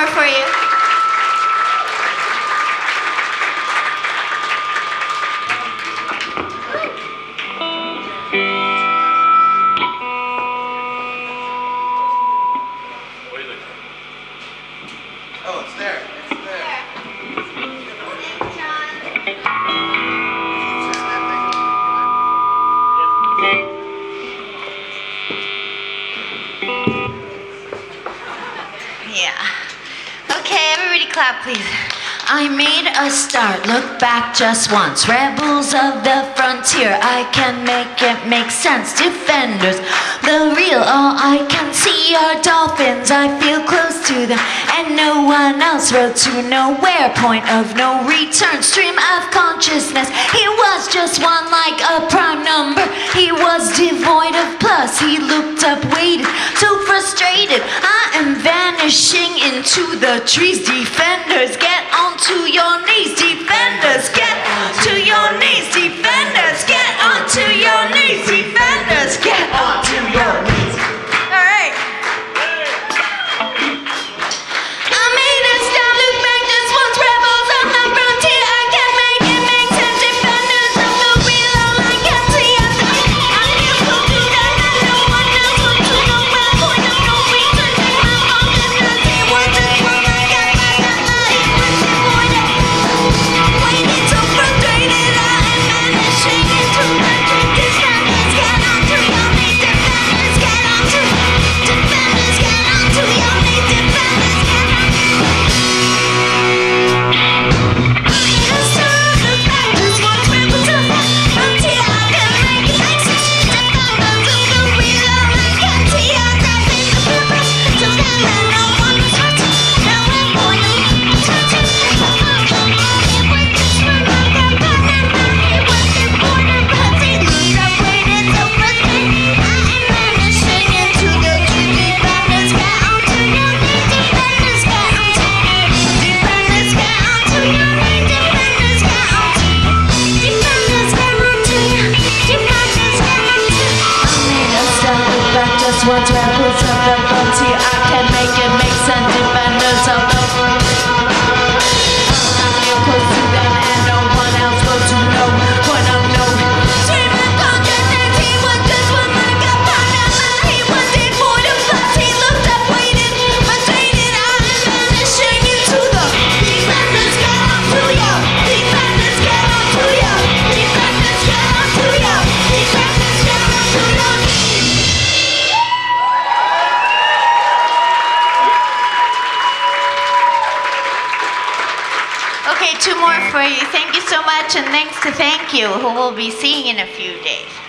more for you. Oh, it's there. It's there. Thanks, John. Yeah. Okay, everybody clap, please. I made a start, look back just once. Rebels of the frontier, I can make it make sense. Defenders, the real, all I can see are dolphins. I feel close to them, and no one else. Road to nowhere, point of no return. Stream of consciousness, he was just one like a prime number. He was devoid of plus, he looked up, waited, so frustrated. I am vanishing into the trees. Defenders, get on to your knees. Defenders, get to your knees. Defenders, get onto your knees. Defenders, get onto your knees. All right. I made a stop, look back just once. Rebels on the frontier, I can make it make sense. Defenders of the real, all I can see. I feel close to them, and no one else wants to know where. Point of no return, take my focus, 'cause they were just one like I got my equation. Waiting so frustrated, I am vanishing into the dream. Defenders, get onto your knees. Defenders, get onto. Defenders, get onto your knees. Defenders, get onto. I used to look back just once, rebels of the frontier, I can make it make sense. Defenders of the real, all I can see are dolphins. The purpose to them, and no one was hurt. Now I'm going to lose my touch. It was just one like a prime number. It was devoid of plus, he looked up, waited, so frustrated. I am vanishing into the dream. Defenders, get onto your knees. Defenders, get onto. Defenders, get onto your knees. Defenders, get onto. Defenders, get onto. Defenders, get onto. I made a start, look back just once. Rebels of the frontier, I can make it make sense. Defenders of the I feel close to them, and no one else will to know what I know. Stream of consciousness, he was just one like a prime number. He was devoid of plus, he looked up, waited, frustrated. I am vanishing into the. Defenders, get onto ya. Defenders, get onto ya. Defenders, get onto ya. Defenders, get onto your knees. Okay, two more for you. Thank you so much, and thanks to Thank You, who we'll be seeing in a few days.